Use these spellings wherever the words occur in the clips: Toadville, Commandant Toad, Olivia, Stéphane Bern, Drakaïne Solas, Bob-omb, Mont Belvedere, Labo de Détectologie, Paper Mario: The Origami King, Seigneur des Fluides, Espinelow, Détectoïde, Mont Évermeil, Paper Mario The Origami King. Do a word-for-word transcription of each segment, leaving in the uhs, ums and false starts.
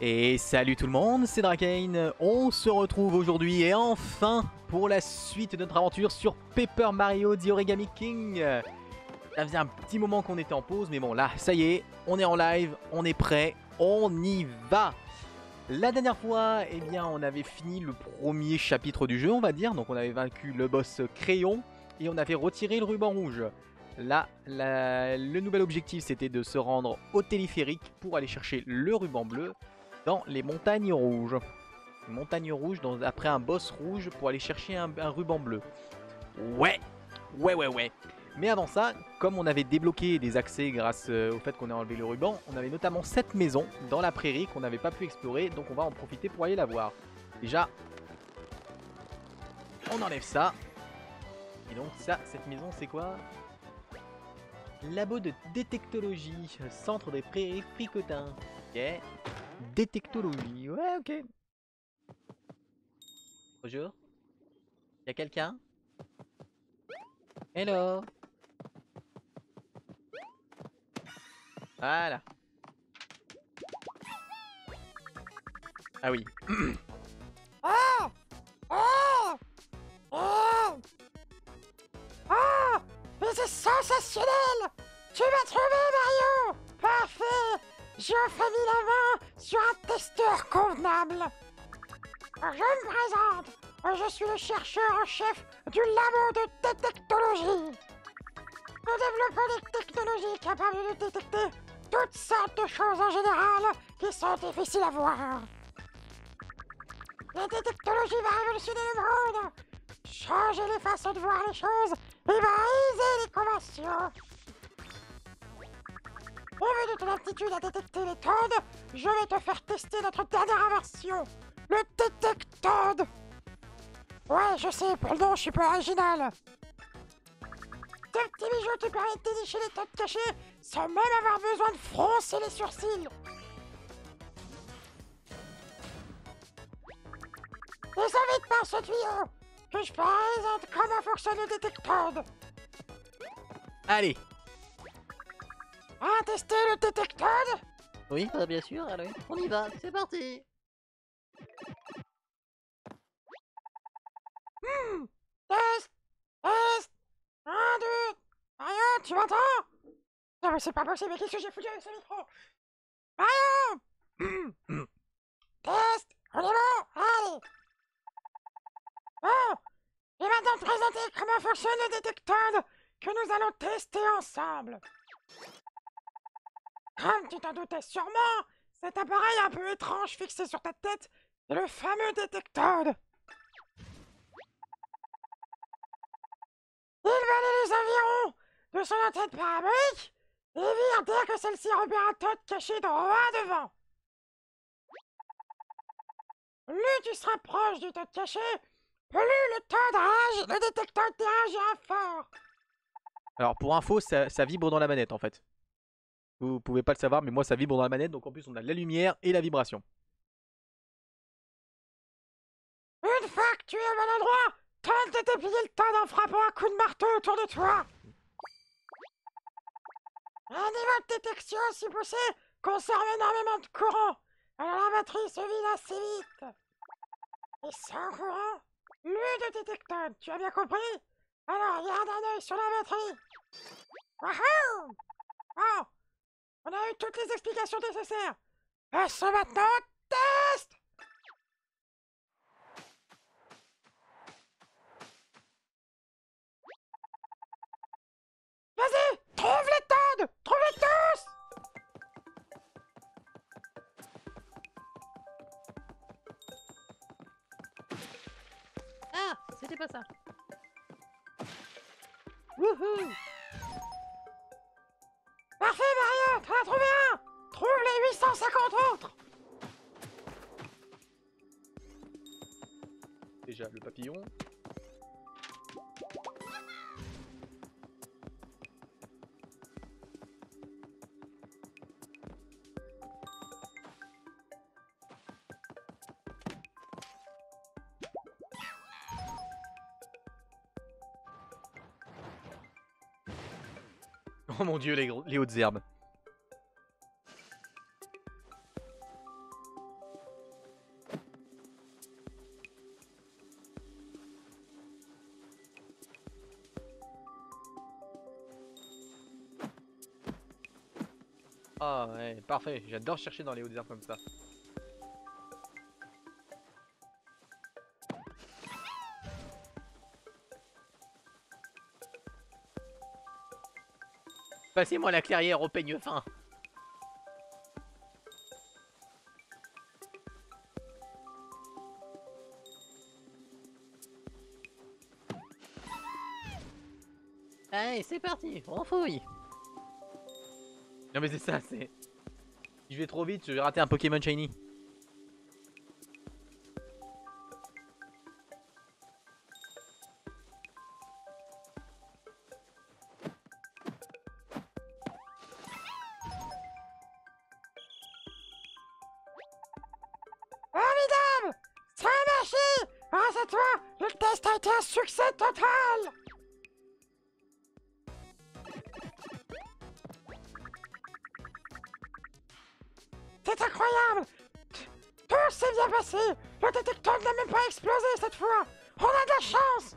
Et salut tout le monde, c'est Drakaïne. On se retrouve aujourd'hui et enfin pour la suite de notre aventure sur Paper Mario The Origami King. Ça faisait un petit moment qu'on était en pause, mais bon là, ça y est, on est en live, on est prêt, on y va. La dernière fois, eh bien, on avait fini le premier chapitre du jeu, on va dire. Donc on avait vaincu le boss Crayon et on avait retiré le ruban rouge. Là, la, le nouvel objectif, c'était de se rendre au téléphérique pour aller chercher le ruban bleu dans les montagnes rouges. Montagnes rouges dans, après un boss rouge pour aller chercher un, un ruban bleu. Ouais, ouais, ouais, ouais. Mais avant ça, comme on avait débloqué des accès grâce au fait qu'on a enlevé le ruban, on avait notamment cette maison dans la prairie qu'on n'avait pas pu explorer, donc on va en profiter pour aller la voir. Déjà, on enlève ça. Et donc ça, cette maison, c'est quoi ? Labo de Détectologie, centre des prairies fricotins. Ok. Détectologie, ouais, ok. Bonjour. Y'a quelqu'un? Hello. Voilà. Ah oui. Ah ah ah ah. Mais c'est sensationnel. Tu m'as trouvé, Mario. Parfait. J'ai enfin mis la main sur un testeur convenable. Je me présente. Je suis le chercheur en chef du labo de détectologie. Nous développons des technologies capables de détecter toutes sortes de choses en général qui sont difficiles à voir. La détectologie va révolutionner le monde, changer les façons de voir les choses et va briser les conventions. Au vu de ton aptitude à détecter les toads, je vais te faire tester notre dernière version, le Détectoïde. Ouais, je sais, pour le nom, je suis pas original. Ce petit bijou te permet de dénicher les toads cachés sans même avoir besoin de froncer les sourcils. Les invites par ce tuyau que je présente comment fonctionne le Détectoïde. Allez. Ah, tester le Détectoïde? Oui, ah, bien sûr, allez, on y va, c'est parti. Hmm. Test. Test. un, deux... Mario, tu m'entends? Non mais c'est pas possible, mais qu'est-ce que j'ai foutu avec ce micro? Mario. Test. On est bon? Allez. Bon. Je vais maintenant te présenter comment fonctionne le Détectoïde que nous allons tester ensemble. Comme tu t'en doutais sûrement, cet appareil un peu étrange fixé sur ta tête est le fameux Détectoïde. Il valait les environs de son antenne parabolique et vire dès que celle-ci repère un toad caché droit devant. Plus tu se rapproches du toad caché, plus le toad réagit, le Détectoïde réagira fort. Alors pour info, ça, ça vibre dans la manette en fait. Vous pouvez pas le savoir, mais moi ça vibre dans la manette, donc en plus on a la lumière et la vibration. Une fois que tu es au bon endroit, tente de déplier le toad en frappant un coup de marteau autour de toi. Un niveau de détection si poussé conserve énormément de courant, alors la batterie se vide assez vite. Et sans courant, plus de Détectoïde, tu as bien compris? Alors garde un œil sur la batterie. Wahoo! Oh! On a eu toutes les explications nécessaires. Passons maintenant au test! Vas-y, trouve les toads! Trouve-les tous! Ah, c'était pas ça. Wouhou! Parfait, Mario, t'en as trouvé un! Trouve les huit cent cinquante autres! Déjà, le papillon. Oh mon dieu, les, les hautes herbes. Ah ouais, parfait, j'adore chercher dans les hauts déserts comme ça. Passez-moi la clairière au peigne fin. Allez, c'est parti, on fouille. Non mais c'est ça, c'est... Si je vais trop vite, je vais rater un Pokémon Shiny. Formidable! Ça a marché! Grâce à toi, le test a été un succès total! C'est incroyable! Tout s'est bien passé! Le détecteur n'a même pas explosé cette fois! On a de la chance!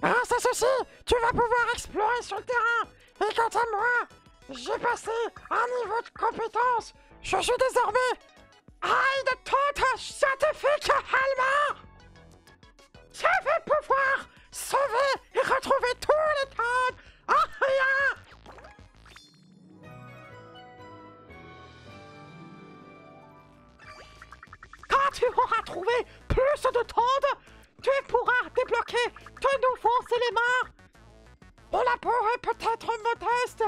Grâce à ceci, tu vas pouvoir explorer sur le terrain! Et quant à moi, j'ai passé un niveau de compétence! Je suis désormais High Total Scientifique allemand! Je vais pouvoir sauver et retrouver tous les Toads! Ah yeah! Tu auras trouvé plus de Toads, tu pourras débloquer de nouveaux éléments. Bon, la peau est peut-être modeste,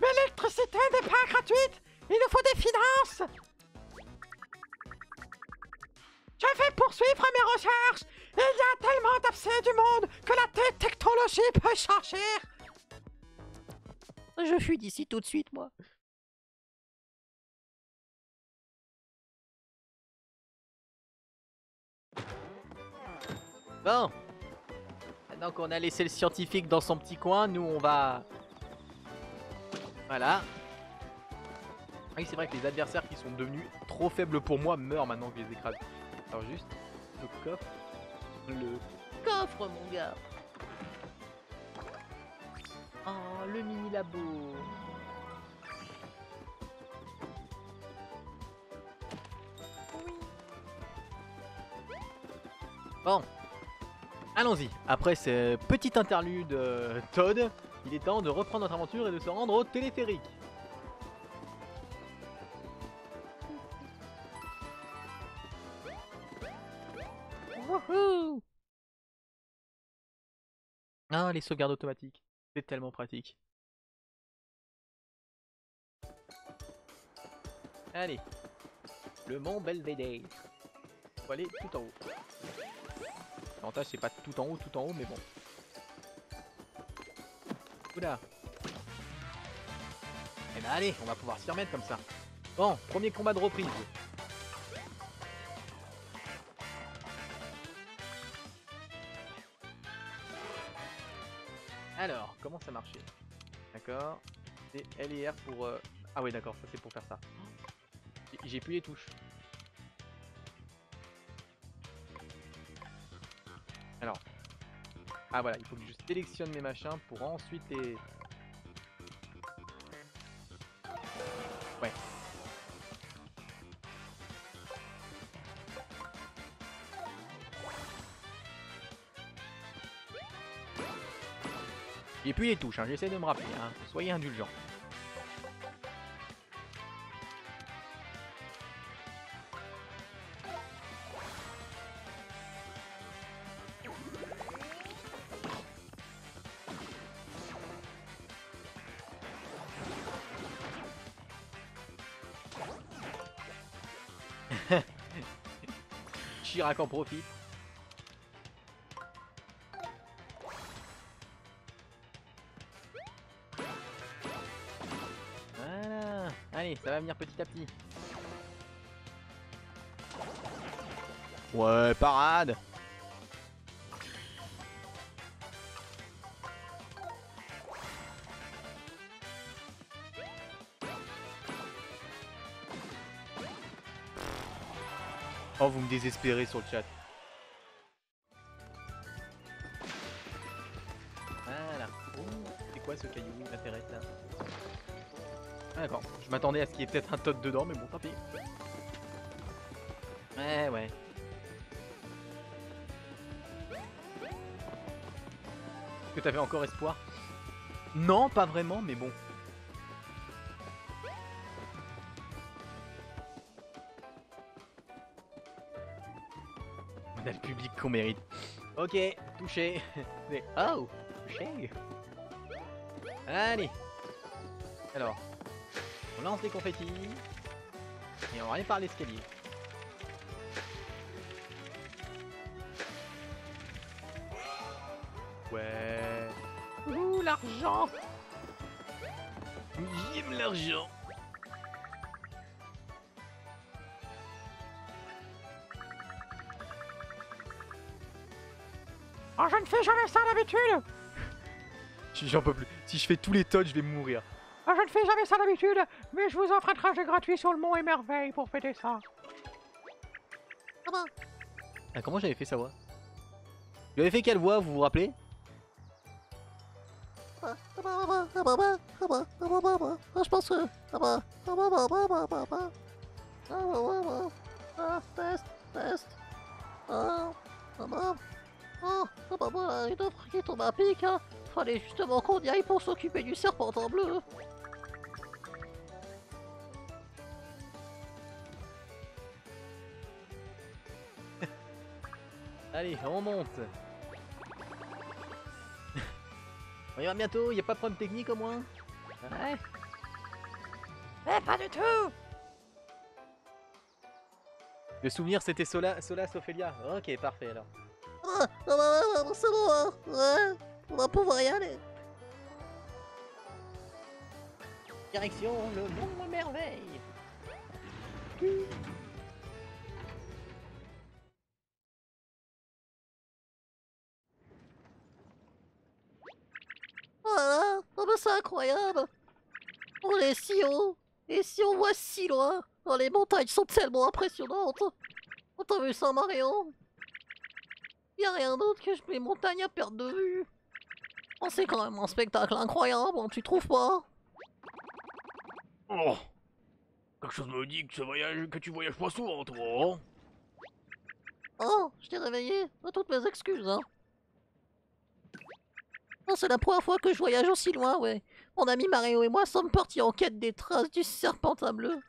mais l'électricité n'est pas gratuite, il nous faut des finances. Je vais poursuivre mes recherches, il y a tellement d'abcès du monde que la détectologie peut chercher. Je fuis d'ici tout de suite, moi. Bon, maintenant qu'on a laissé le scientifique dans son petit coin, nous on va... Voilà. Oui, c'est vrai que les adversaires qui sont devenus trop faibles pour moi meurent maintenant que je les écrase. Alors juste, le coffre... Le coffre, mon gars. Oh, le mini labo. Oui. Bon. Allons-y, après ce petit interlude euh, Toad, il est temps de reprendre notre aventure et de se rendre au téléphérique. Wouhou! Ah, les sauvegardes automatiques, c'est tellement pratique. Allez, le mont Belvedere. Faut aller tout en haut. L'avantage c'est pas tout en haut, tout en haut, mais bon. Oula. Eh ben allez, on va pouvoir s'y remettre comme ça. Bon, premier combat de reprise. Alors, comment ça marchait? D'accord. C'est L et R pour... Euh... Ah oui d'accord, ça c'est pour faire ça. J'ai plus les touches. Alors, ah voilà, il faut que je sélectionne mes machins pour ensuite les... Ouais. J'ai plus les touches, hein, j'essaie de me rappeler, hein. Soyez indulgents. Chirac en profite. Voilà. Allez, ça va venir petit à petit. Ouais, parade. Oh, vous me désespérez sur le chat. Voilà. Oh, c'est quoi ce caillou qui m'intéresse là? D'accord, je m'attendais à ce qu'il y ait peut-être un Toad dedans, mais bon, tant pis. Ouais, ouais. Est-ce que t'avais encore espoir? Non, pas vraiment, mais bon. On a le public qu'on mérite. Ok, touché. Oh, touché. Allez. Alors, on lance les confettis. Et on va aller par l'escalier. Ouais. Ouh, l'argent. J'aime l'argent. Oh, je ne fais jamais ça d'habitude. J'en peux plus. Si je fais tous les toads, je vais mourir. Oh, je ne fais jamais ça d'habitude, mais je vous offre un trajet gratuit sur le Mont Évermeil pour fêter ça. Comment? Ah, comment j'avais fait sa voix? J'avais fait quelle voix, vous vous rappelez? Je pense que... Test, test. Oh, bah bah bah, une offre qui tombe à pic, hein. Fallait justement qu'on y aille pour s'occuper du serpent en bleu. Allez, on monte. On y va bientôt, y a pas de problème technique au moins? Ouais. Mais pas du tout. Le souvenir c'était Sola, Solas Ophelia. Ok, parfait alors. Ah, bah, bah, bah, c'est bon, hein. Ouais, on va pouvoir y aller. Direction le Mont Merveille. Voilà, oh, bah, c'est incroyable. On est si haut, et si on voit si loin, oh, les montagnes sont tellement impressionnantes. On t'a vu ça, Marion? Y a rien d'autre que les montagnes à perdre de vue. Oh, c'est quand même un spectacle incroyable, tu trouves pas? Oh, quelque chose me dit que, ce voyage, que tu voyages pas souvent, toi. Hein? Oh, je t'ai réveillé. À toutes mes excuses. Hein. Oh, c'est la première fois que je voyage aussi loin, ouais. Mon ami Mario et moi sommes partis en quête des traces du serpent à bleu.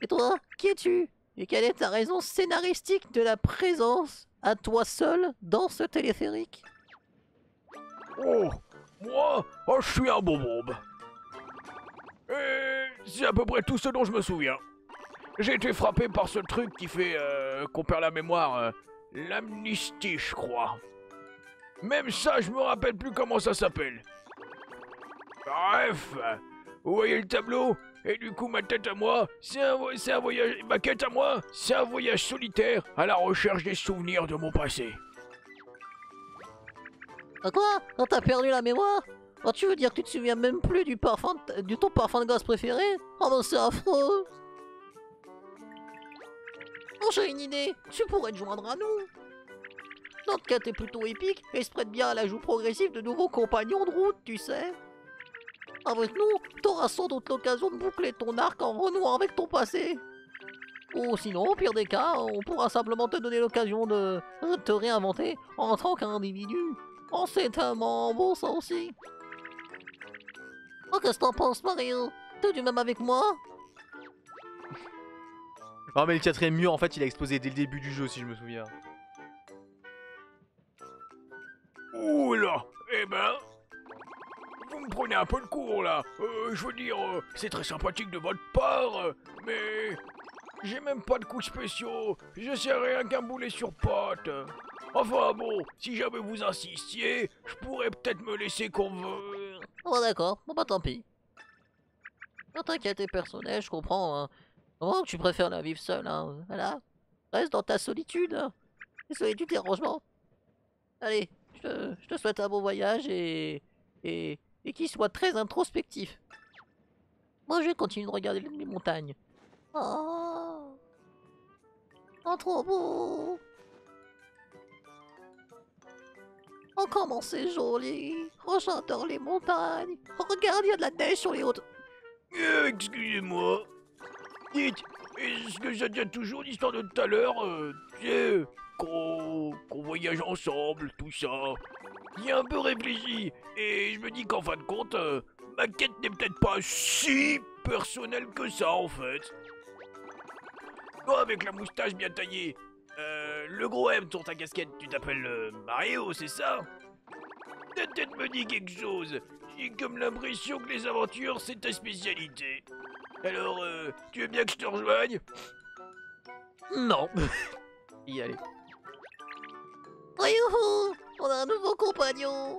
Et toi, qui es-tu? Et quelle est ta raison scénaristique de la présence à toi seul dans ce téléphérique? Oh, moi, oh, je suis un Bob-omb. Et c'est à peu près tout ce dont je me souviens. J'ai été frappé par ce truc qui fait euh, qu'on perd la mémoire, euh, l'amnistie, je crois. Même ça, je me rappelle plus comment ça s'appelle. Bref, vous voyez le tableau? Et du coup, ma tête à moi, c'est un, un voyage. Ma quête à moi, c'est un voyage solitaire à la recherche des souvenirs de mon passé. Quoi? Quand t'as perdu la mémoire? Quand tu veux dire que tu te souviens même plus du parfum, du ton parfum de gosse préféré? Oh non, c'est affreux. Oh, j'ai une idée. Tu pourrais te joindre à nous. Notre quête est plutôt épique et se prête bien à l'ajout progressif de nouveaux compagnons de route, tu sais. Avec nous, t'auras sans doute l'occasion de boucler ton arc en renouant avec ton passé. Ou sinon, au pire des cas, on pourra simplement te donner l'occasion de te réinventer en tant qu'individu. Oh, c'est tellement bon ça aussi. Oh, qu'est-ce que t'en penses, Mario? T'es du même avec moi? Non, mais le quatrième mur, en fait, il a explosé dès le début du jeu, si je me souviens. Oula, eh ben... Vous me prenez un peu de cours là, euh, je veux dire, euh, c'est très sympathique de votre part, euh, mais j'ai même pas de coups spéciaux, je sais rien qu'un boulet sur pâte. Enfin bon, si jamais vous insistiez, je pourrais peut-être me laisser convaincre. Oh d'accord, bon bah tant pis. Ne t'inquiète, t'es personnel, je comprends, hein. Comment tu préfères la vivre seule, hein, voilà. Reste dans ta solitude, hein. La solitude et rangement. Allez, je te, je te souhaite un bon voyage et... et... et qu'il soit très introspectif. Moi, je continue de regarder les montagnes. Oh, oh trop beau. Oh, comment c'est joli. Oh, j'adore les montagnes. Oh, regarde, il y a de la neige sur les hautes. Euh, excusez-moi. Dites, est-ce que ça tient toujours l'histoire de tout à l'heure, euh, euh, qu'on qu'on voyage ensemble, tout ça? J'y ai un peu réfléchi, et je me dis qu'en fin de compte, euh, ma quête n'est peut-être pas si personnelle que ça, en fait. Toi, avec la moustache bien taillée, euh, le gros M sur ta casquette, tu t'appelles euh, Mario, c'est ça? Ta tête me dit quelque chose. J'ai comme l'impression que les aventures, c'est ta spécialité. Alors, euh, tu veux bien que je te rejoigne? Non. Y aller. Oh, youhou! On a un nouveau compagnon.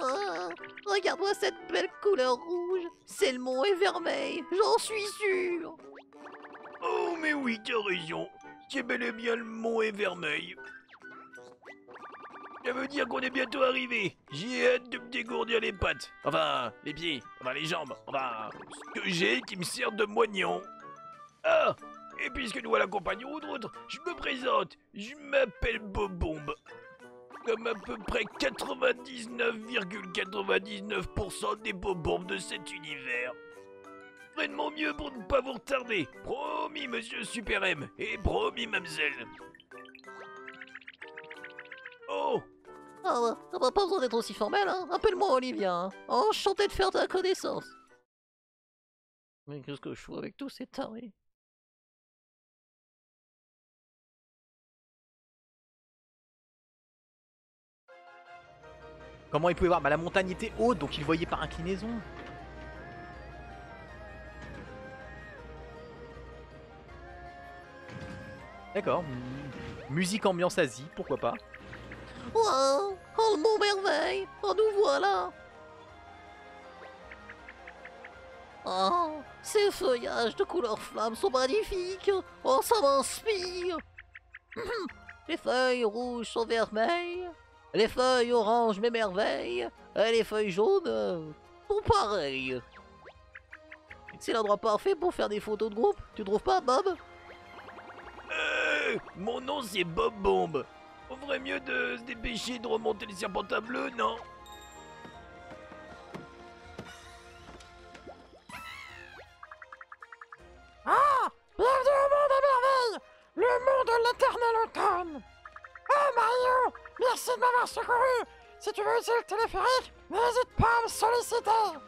Ah, regarde-moi cette belle couleur rouge. C'est le Mont Évermeil, j'en suis sûr. Oh, mais oui, t'as raison. C'est bel et bien le Mont Évermeil. Ça veut dire qu'on est bientôt arrivé. J'ai hâte de me dégourdir les pattes. Enfin, les pieds. Enfin, les jambes. Enfin, ce que j'ai qui me sert de moignon. Ah, et puisque nous voilà compagnons ou d'autres, je me présente. Je m'appelle Bob-omb. Comme à peu près quatre-vingt-dix-neuf virgule quatre-vingt-dix-neuf pour cent des bob-ombs de cet univers. Je ferai de mon mieux pour ne pas vous retarder. Promis, monsieur Super M. Et promis, mademoiselle. Oh Ah bah, t'as bah pas besoin d'être aussi formel, hein. Appelle-moi Olivia, hein. Enchanté de faire ta connaissance. Mais qu'est-ce que je fous avec tous ces tarés? Comment il pouvait voir? Bah la montagne était haute, donc il voyait par inclinaison. D'accord. Mmh. Musique ambiance Asie, pourquoi pas. Wow, oh le Mont Merveille, oh nous voilà. Oh, ces feuillages de couleur flamme sont magnifiques. Oh, ça m'inspire. Les feuilles rouges sont vermeilles. Les feuilles oranges m'émerveillent, et les feuilles jaunes euh, sont pareilles. C'est l'endroit parfait pour faire des photos de groupe, tu trouves pas, Bob? Euh, mon nom c'est Bob-omb. On ferait mieux de se dépêcher de remonter les serpentins bleus, non? Ah! Bienvenue au monde à merveille! Le monde de l'éternel automne! Oh Mario! Merci de m'avoir secouru! Si tu veux utiliser le téléphérique, n'hésite pas à me solliciter!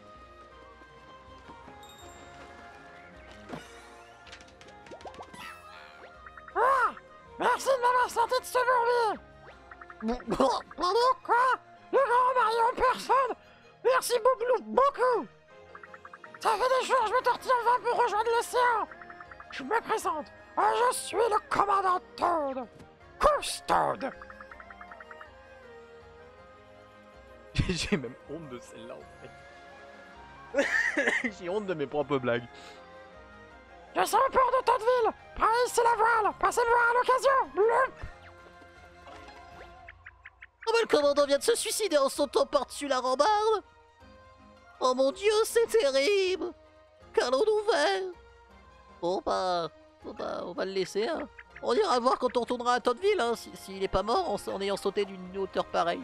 Ah! Merci de m'avoir sorti de ce bourbier! Pardon? Quoi? Le grand Mario en personne! Merci Boublou, beaucoup! Ça fait des jours je me tortille en vain pour rejoindre l'océan! Je me présente, je suis le commandant Toad! Course Toad! J'ai même honte de celle-là en fait. J'ai honte de mes propres blagues. Je suis au port de Toadville. Pareil, c'est la voile. Passez me voir à l'occasion. Oh mais le commandant vient de se suicider en sautant par-dessus la rambarde. Oh mon dieu, c'est terrible. Qu'allons-nous faire? Bon bah, bon bah, on va le laisser, hein. On ira voir quand on retournera à Toadville, hein, s'il n'est pas mort en, en ayant sauté d'une hauteur pareille.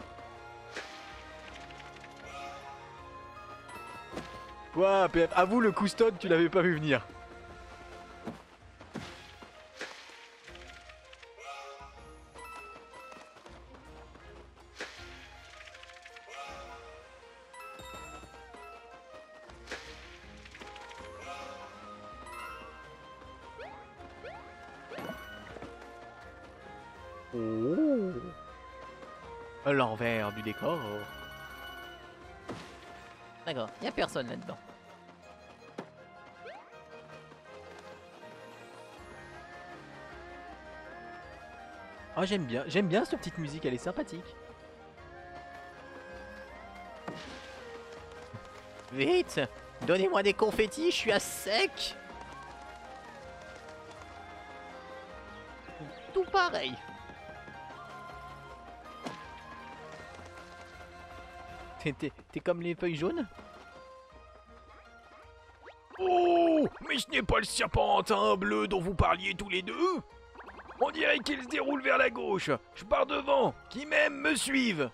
Quoi, P F? Avoue, le custode, tu l'avais pas vu venir. Oh. L'envers du décor. D'accord, il n'y a personne là-dedans. Oh, j'aime bien, j'aime bien cette petite musique, elle est sympathique. Vite, donnez-moi des confettis, je suis à sec. Tout pareil. T'es comme les feuilles jaunes? Oh! Mais ce n'est pas le serpentin bleu dont vous parliez tous les deux? On dirait qu'il se déroule vers la gauche. Je pars devant. Qui m'aime me suive.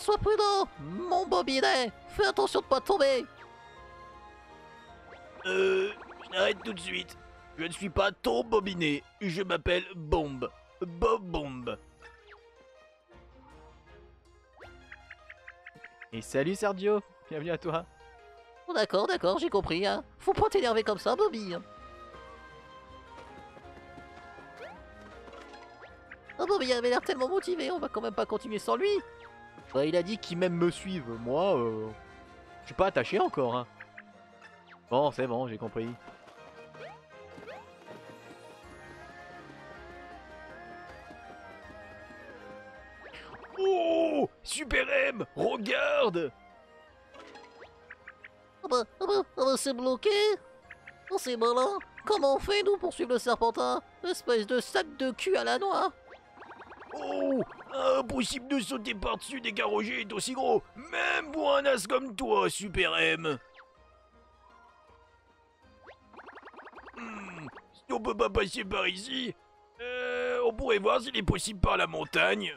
Sois prudent, mon bobinet. Fais attention de pas tomber. Euh... Arrête tout de suite. Je ne suis pas ton bobinet. Je m'appelle Bomb. Bob-omb. Et salut Sergio. Bienvenue à toi. Oh, d'accord, d'accord, j'ai compris. Hein. Faut pas t'énerver comme ça, Bobby. Oh, Bobby avait l'air tellement motivé. On va quand même pas continuer sans lui. Ouais, il a dit qu'il même me suive. Moi, euh, je suis pas attaché encore. Hein. Bon, c'est bon, j'ai compris. Oh, Super M, regarde. Ah bah, ah bah, ah bah c'est bloqué. Oh, c'est malin. Comment on fait, nous, pour suivre le serpentin? Espèce de sac de cul à la noix. Oh, impossible de sauter par-dessus des garrogés est aussi gros. Même pour un as comme toi, Super M. Hmm, si on peut pas passer par ici, euh, on pourrait voir s'il est possible par la montagne.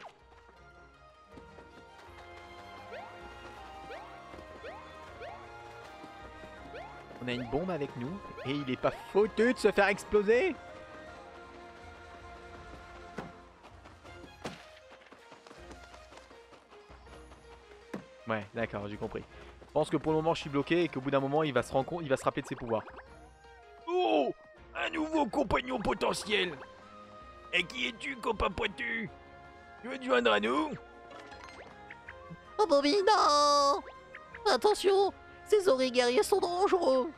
On a une bombe avec nous, et il est pas foutu de se faire exploser? Ouais, d'accord, j'ai compris. Je pense que pour le moment je suis bloqué et qu'au bout d'un moment il va se rendre compte, il va se rappeler de ses pouvoirs. Oh! Un nouveau compagnon potentiel! Et qui es-tu, copain pointu? Tu veux te joindre à nous? Oh Bobby, non! Attention! Ces oreilles guerriers sont dangereux.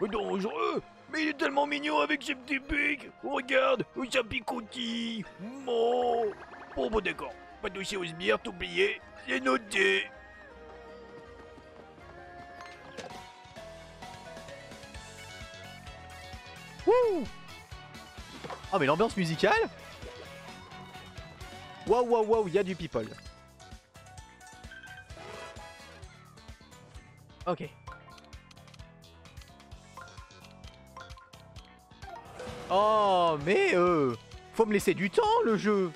Dangereux? Mais il est tellement mignon avec ses petits pics. Regarde, ça picotille. Mon. Bon, bon, d'accord. Pas de dossier aux sbires, tout oublié. C'est noté. Wouh! Oh, mais l'ambiance musicale? Waouh, waouh, waouh, il y a du people. Ok. Oh, mais euh... faut me laisser du temps, le jeu.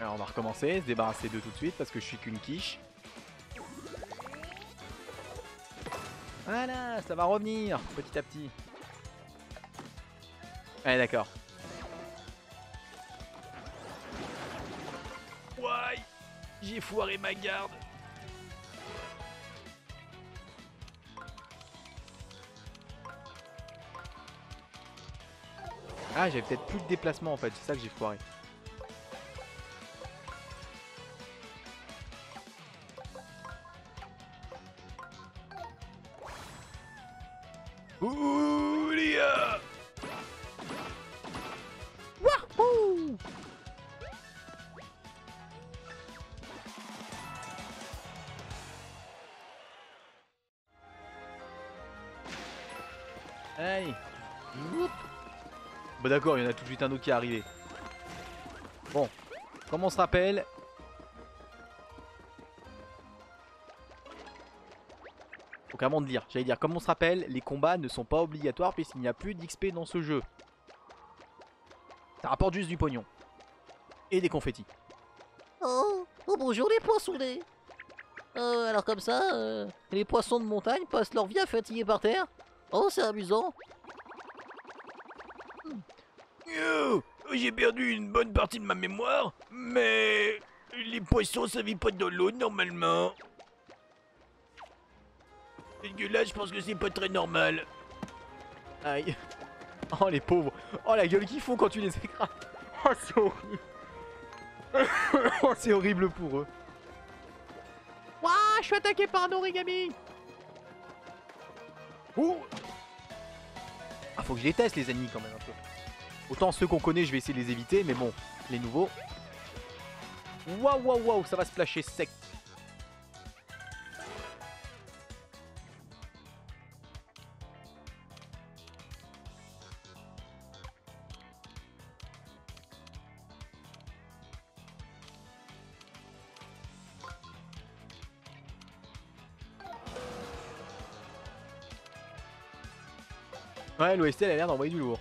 Alors, on va recommencer, se débarrasser d'eux tout de suite, parce que je suis qu'une quiche. Voilà, ça va revenir, petit à petit. Allez, d'accord. Ouais, j'ai foiré ma garde. Ah, j'avais peut-être plus de déplacement en fait, c'est ça que j'ai foiré. Oulia! Allez. Bon d'accord, il y en a tout de suite un autre qui est arrivé. Bon, comme on se rappelle... Faut carrément de dire, j'allais dire, comme on se rappelle, les combats ne sont pas obligatoires puisqu'il n'y a plus d'X P dans ce jeu. Ça rapporte juste du pognon. Et des confettis. Oh, oh bonjour les poinçonnés. Euh, alors comme ça, euh, les poissons de montagne passent leur vie à fatiguer par terre. Oh, c'est amusant. Yo, j'ai perdu une bonne partie de ma mémoire, mais les poissons ça vit pas dans l'eau normalement. Et que là, je pense que c'est pas très normal. Aïe. Oh les pauvres. Oh la gueule qu'ils font quand tu les écrases. Oh c'est horrible. Oh c'est horrible pour eux. Ouah, je suis attaqué par un origami. Ouh. Ah, faut que je les teste les ennemis quand même un peu. Autant ceux qu'on connaît je vais essayer de les éviter mais bon, les nouveaux. Waouh waouh waouh, ça va se flasher sec. Ouais, l'O S T elle a l'air d'envoyer du lourd.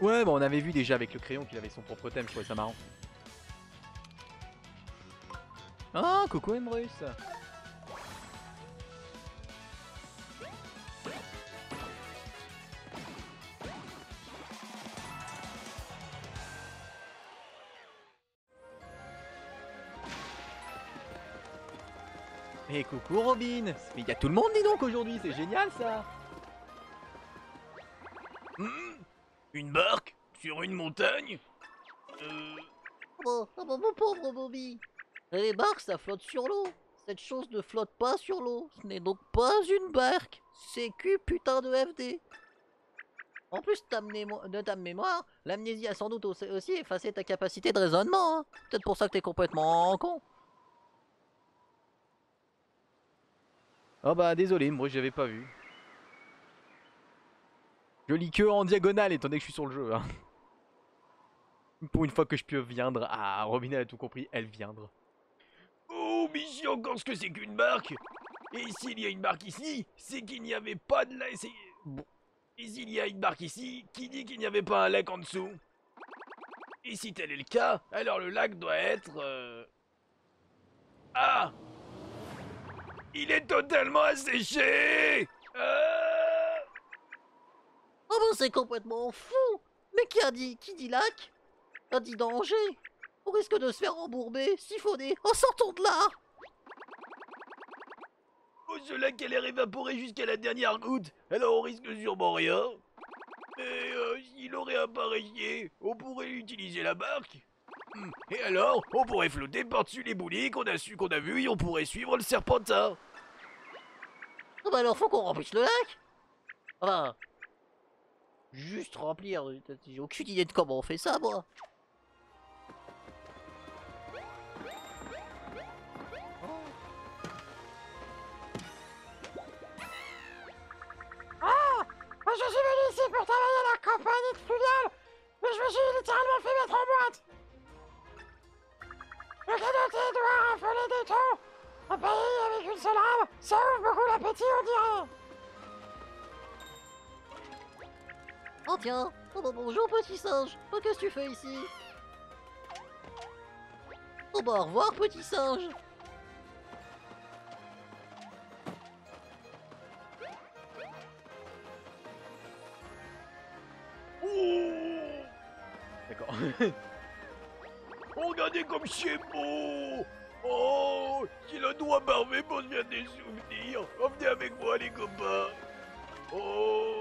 Ouais, bon, on avait vu déjà avec le crayon qu'il avait son propre thème, je trouvais ça marrant. Ah, coucou Embrus. Et coucou Robin. Mais il y a tout le monde, dis donc, aujourd'hui, c'est génial ça. Une barque sur une montagne. euh... oh, oh, mon pauvre Bobby. Les barques, ça flotte sur l'eau. Cette chose ne flotte pas sur l'eau. Ce n'est donc pas une barque. C'est Q putain de F D. En plus de ta mémoire, l'amnésie a sans doute aussi effacé ta capacité de raisonnement. Hein. Peut-être pour ça que t'es complètement con. Oh bah désolé, moi j'avais pas vu. Je lis que en diagonale, étant donné que je suis sur le jeu. Hein. Pour une fois que je peux viendre. Ah, Robinette a tout compris, elle viendre. Oh, mais j'ai encore ce que c'est qu'une barque. Et s'il y a une barque ici, c'est qu'il n'y avait pas de lac. Et s'il y a une barque ici, qui dit qu'il n'y avait pas un lac en dessous? Et si tel est le cas, alors le lac doit être... Euh... Ah! Il est totalement asséché! Ah! Oh ben c'est complètement fou! Mais qui a dit, qui dit lac? A dit danger! On risque de se faire embourber, siphonner, en sortant de là! Oh, ce lac a l'air évaporé jusqu'à la dernière goutte, alors on risque sûrement rien. Mais euh, s'il aurait appareillé, on pourrait utiliser la barque. Et alors, on pourrait flotter par-dessus les boulis qu'on a su qu'on a vu et on pourrait suivre le serpentin. Oh bah alors faut qu'on remplisse le lac! Enfin... Juste remplir, j'ai aucune idée de comment on fait ça, moi. Ah, moi je suis venu ici pour travailler à la compagnie fluviale, mais je me suis littéralement fait mettre en boîte. Le canotier doit raffoler des taux. Un pays avec une seule rame, ça ouvre beaucoup l'appétit, on dirait. Oh tiens, oh bah bonjour petit singe, oh, qu'est-ce que tu fais ici? Oh bah au revoir petit singe. Oh d'accord. Regardez comme c'est beau. Oh, j'ai le doigt barvé pour se faire des souvenirs. Venez avec moi les copains. Oh.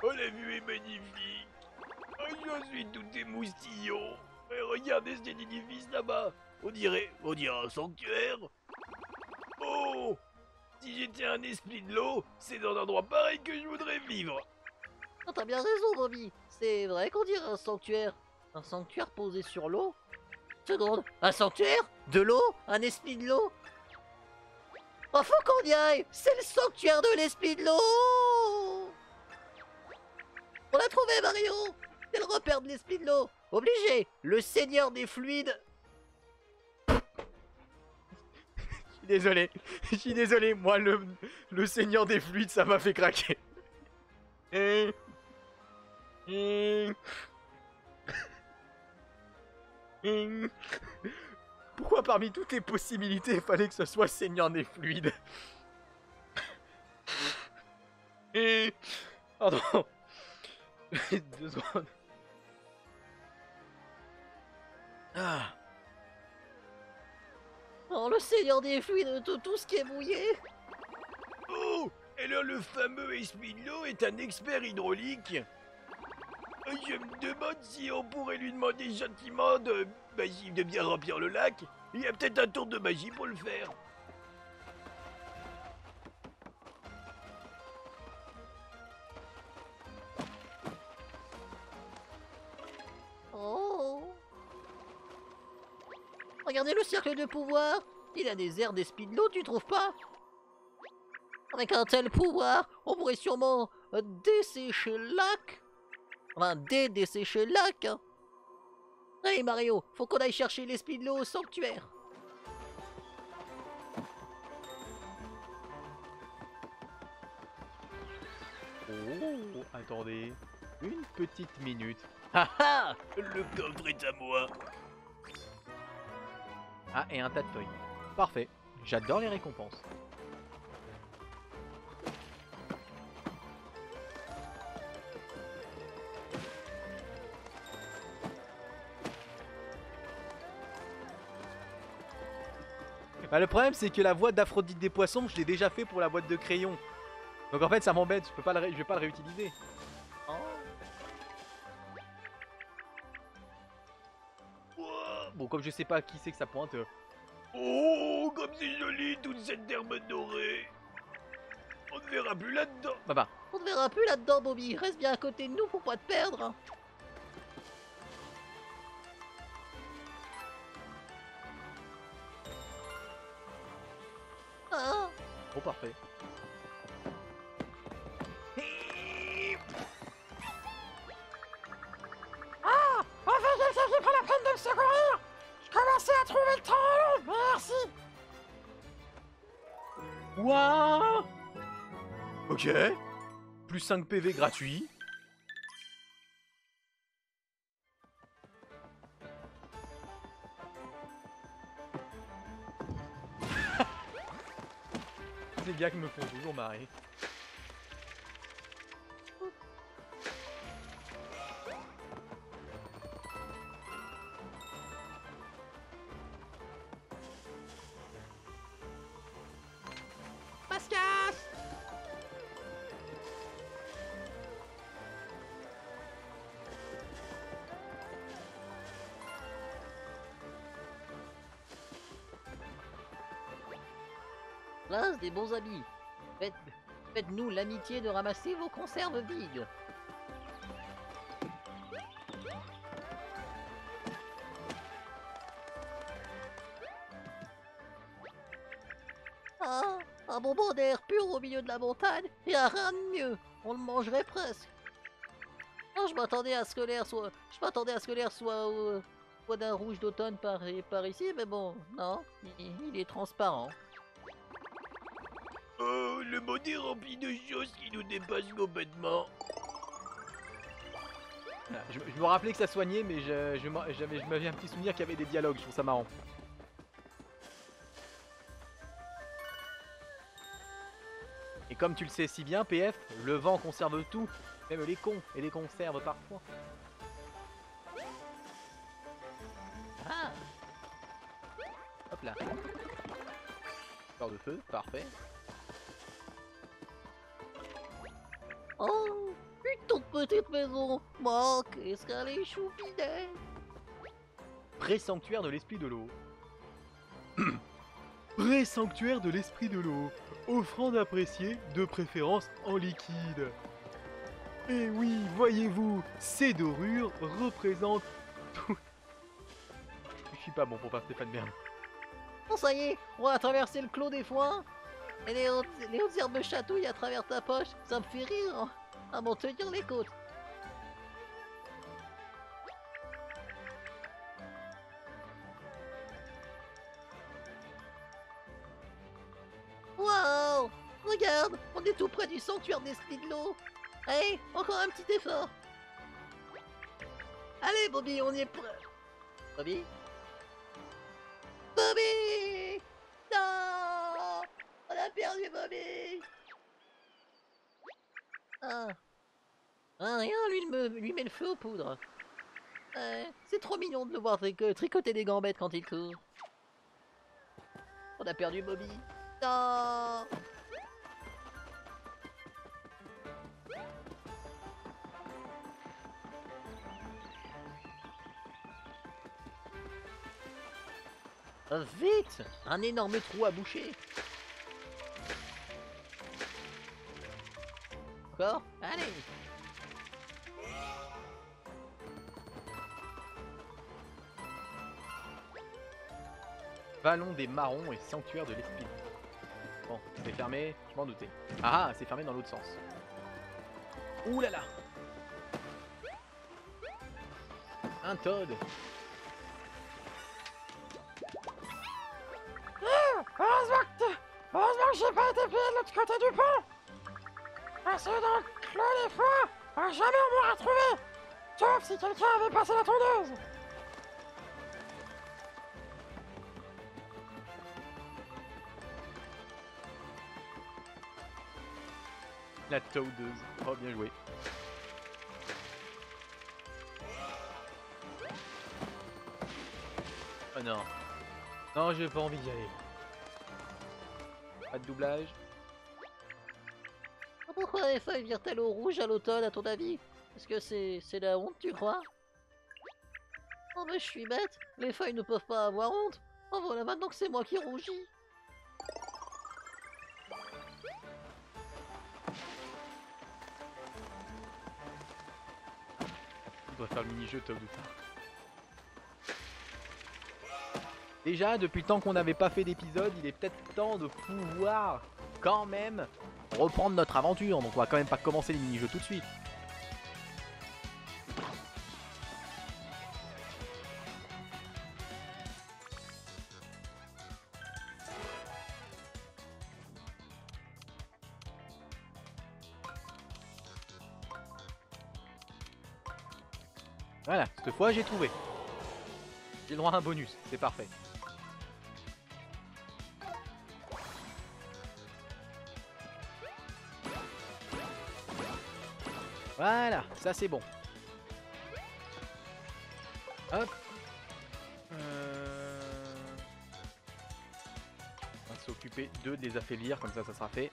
Oh, la vue est magnifique! Oh, je suis tout émoustillon! Et regardez cet édifice là-bas! On dirait, on dirait un sanctuaire! Oh! Si j'étais un esprit de l'eau, c'est dans un endroit pareil que je voudrais vivre! Oh, t'as bien raison, Bobby! C'est vrai qu'on dirait un sanctuaire! Un sanctuaire posé sur l'eau? Seconde! Un sanctuaire? De l'eau? Un esprit de l'eau? Oh, faut qu'on y aille! C'est le sanctuaire de l'esprit de l'eau! On l'a trouvé, Mario! C'est le repère de l'esprit de l'eau! Obligé! Le Seigneur des Fluides! Je suis désolé, je suis désolé, moi, le, le Seigneur des Fluides, ça m'a fait craquer. Et... Et... Et... Pourquoi parmi toutes les possibilités, il fallait que ce soit Seigneur des Fluides? Et... Pardon. Deux secondes. Ah. Oh, le Seigneur des Fluides, de tout ce qui est mouillé. Oh, alors le fameux Espinelow est un expert hydraulique. Je me demande si on pourrait lui demander gentiment de massive de bien remplir le lac, il y a peut-être un tour de magie pour le faire. Oh! Regardez le cercle de pouvoir! Il a des airs d'Espinelow, tu trouves pas? Avec un tel pouvoir, on pourrait sûrement dessécher le lac. Enfin, dé-dessécher le lac. Hein. Allez Mario, faut qu'on aille chercher l'Espinelow au sanctuaire. Oh, attendez, une petite minute. Ha ha, le coffre est à moi. Ah, et un tas de feuilles. Parfait, j'adore les récompenses. Bah, le problème c'est que la voix d'Aphrodite des Poissons, je l'ai déjà fait pour la boîte de crayon. Donc en fait ça m'embête, je peux pas le je vais pas le réutiliser. Oh. Wow. Bon, comme je sais pas qui c'est que ça pointe... Euh... Oh, comme c'est joli toute cette herbe dorée. On te verra plus là-dedans. Bah bah. On te verra plus là-dedans, Bobby. Reste bien à côté de nous pour pas te perdre. Ah. Oh, parfait. Ah, enfin quelqu'un qui prend la peine de me secourir. Je commençais à trouver le temps long. Merci. Waouh. Ok. Plus cinq P V gratuits. Les gars qui me font toujours marrer. Pascal. Place des bons habits. Faites, faites-nous l'amitié de ramasser vos conserves vides. Ah, un bonbon d'air pur au milieu de la montagne, il n'y a rien de mieux. On le mangerait presque. Non, je m'attendais à ce que l'air soit, je m'attendais à ce que l'air soit, euh, soit d'un rouge d'automne par, par ici, mais bon, non, il, il est transparent. Oh, le monde est rempli de choses qui nous dépassent complètement. Voilà, je, je me rappelais que ça soignait, mais je, je m'avais un petit souvenir qu'il y avait des dialogues, je trouve ça marrant. Et comme tu le sais si bien, P F, le vent conserve tout, même les cons, et les conserve parfois. Ah. Hop là. Corps de feu, parfait. Oh, une toute petite maison, manque, escalier choupinet. Pré-sanctuaire de l'esprit de l'eau. Pré-sanctuaire de l'esprit de l'eau. Offrande appréciée, de préférence en liquide. Et oui, voyez-vous, ces dorures représentent tout. Je suis pas bon pour faire Stéphane Bern. Bon, ça y est, on va traverser le clos des foins. Et les autres, les autres herbes chatouillent à travers ta poche, ça me fait rire, hein, à m'en tenir les côtes. Waouh! Regarde, on est tout près du sanctuaire des Spidelow. Allez, encore un petit effort. Allez Bobby, on y est prêt. Bobby? Bobby! Non! On a perdu Bobby. Ah. Ah rien, lui, me, lui met le feu aux poudres. Euh, C'est trop mignon de le voir tric tricoter des gambettes quand il court. On a perdu Bobby. Non. Vite! Un énorme trou à boucher! Encore? Allez! Vallon des marrons et sanctuaire de l'espine. Bon, c'est fermé, je m'en doutais. Ah, c'est fermé dans l'autre sens. Ouh là là! Un Toad! Heureusement que, heureusement que j'ai pas été pillé de l'autre côté du pont. Parce que dans le clos des fois, jamais on m'aura trouvé. Sauf si quelqu'un avait passé la tondeuse. La tondeuse. Oh, bien joué. Oh non. Non, j'ai pas envie d'y aller. Pas de doublage. Pourquoi les feuilles virent-elles au rouge à l'automne, à ton avis? Est-ce que c'est c'est la honte, tu crois? Oh mais je suis bête, les feuilles ne peuvent pas avoir honte. Oh voilà, maintenant que c'est moi qui rougis. On doit faire le mini-jeu, Toad. Déjà, depuis le temps qu'on n'avait pas fait d'épisode, il est peut-être temps de pouvoir quand même reprendre notre aventure. Donc on va quand même pas commencer les mini-jeux tout de suite. Voilà, cette fois j'ai trouvé. J'ai le droit à un bonus, c'est parfait. Voilà, ça c'est bon. Hop. Euh... On va s'occuper d'eux, de les affaiblir, comme ça ça sera fait.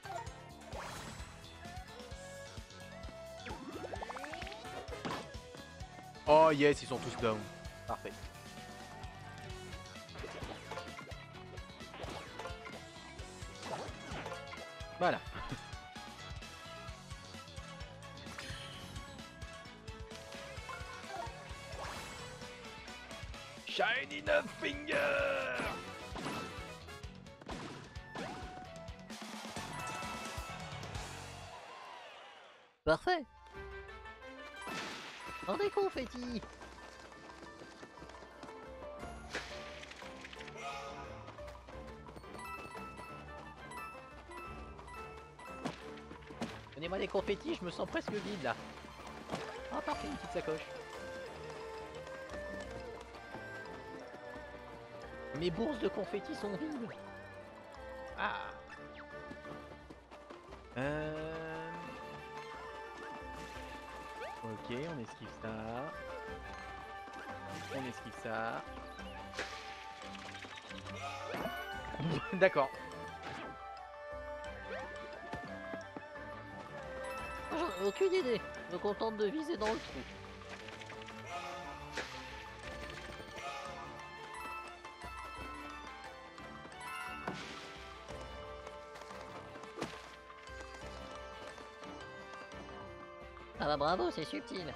Oh yes, ils sont tous down. Parfait. Voilà. Shiny Enough Finger. Parfait. En des confettis. Donnez-moi des confettis, je me sens presque vide là. Ah parfait, une petite sacoche. Mes bourses de confettis sont vides. Ah. Euh... Ok, on esquive ça. On esquive ça. D'accord. J'en ai aucune idée. Je me contente de viser dans le trou. Ah bah bravo, c'est subtil.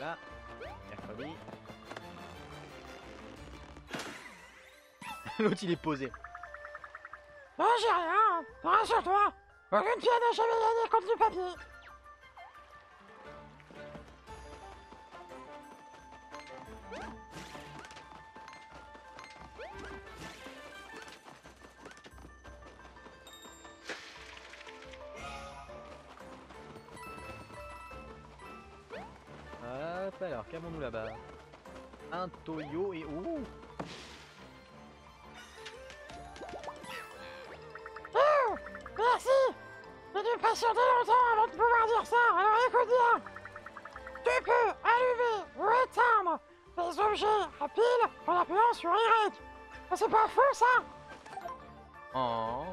Là, mercredi. L'autre il est posé. Oh j'ai rien, rassure-toi. Aucune fille n'a jamais gagné contre du papier. Hop, alors, qu'avons-nous là-bas? Un Toyo et... Ouh! Oh! Merci! J'ai dû patienter longtemps avant de pouvoir dire ça, alors écoute bien! Tu peux allumer ou éteindre les objets à pile en appuyant sur Y! C'est pas fou, ça? Oh!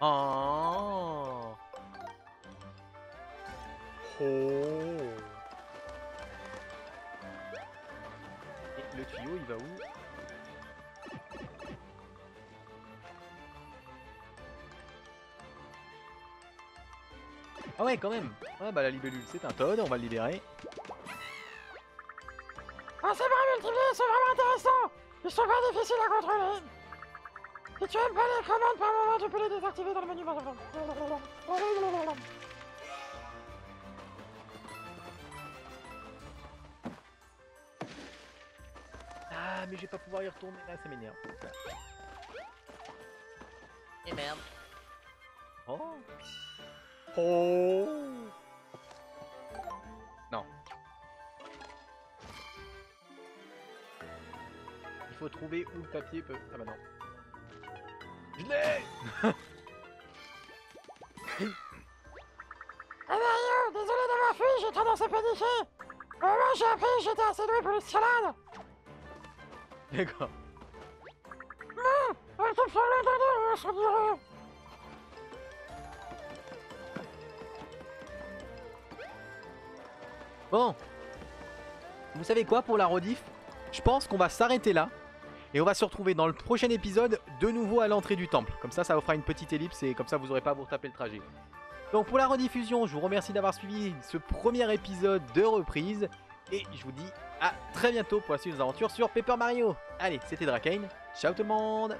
Oh! Oh! le tuyau, il va où? Ah ouais, quand même. Ah bah la libellule, c'est un Toad, on va le libérer. Ah, c'est vraiment multiplié, c'est vraiment intéressant. Ils sont pas difficiles à contrôler. Si tu aimes pas les commandes par moment, tu peux les désactiver dans le menu. Ah, mais je vais pas pouvoir y retourner, là, ça m'énerve. Et merde. Oh. Oh. Non. Il faut trouver où le papier peut... Ah bah non. Je l'ai. Ah Mario, désolé d'avoir fui, j'ai tendance à paniquer. Au moment où j'ai appris, j'étais assez doué pour l'escalade. D'accord. Non, on se prend l'entendu, on se dirait. Bon, vous savez quoi, pour la rediff, je pense qu'on va s'arrêter là et on va se retrouver dans le prochain épisode de nouveau à l'entrée du temple. Comme ça, ça offra une petite ellipse et comme ça, vous n'aurez pas à vous retaper le trajet. Donc pour la rediffusion, je vous remercie d'avoir suivi ce premier épisode de reprise et je vous dis à très bientôt pour la suite des aventures sur Paper Mario. Allez, c'était Drakaïne, ciao tout le monde.